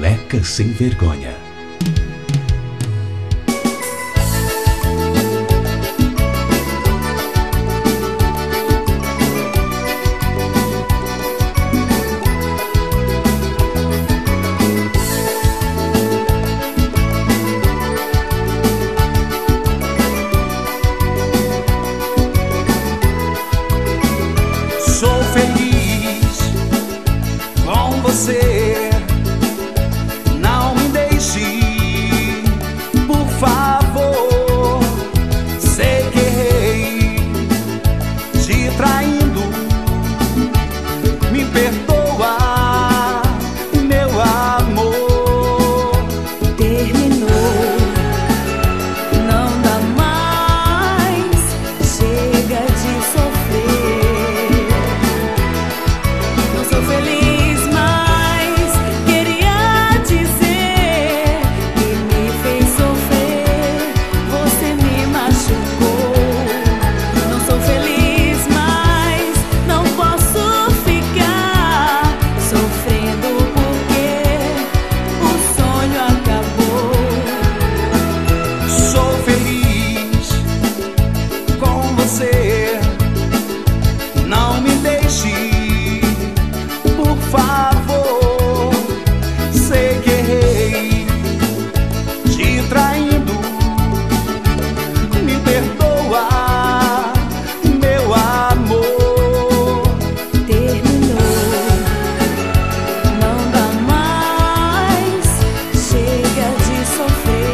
Moleca Sem Vergonha. Sou feliz com você, não me deixe, por favor. Sei que errei, te traindo, me perdoa, meu amor. Terminou, não dá mais, chega de sofrer. Não me deixe, por favor. Sei que errei, te traindo, me perdoa, meu amor. Terminou, não dá mais, chega de sofrer.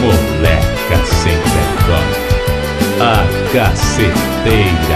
Moleca Sem Vergonha, a caceteira.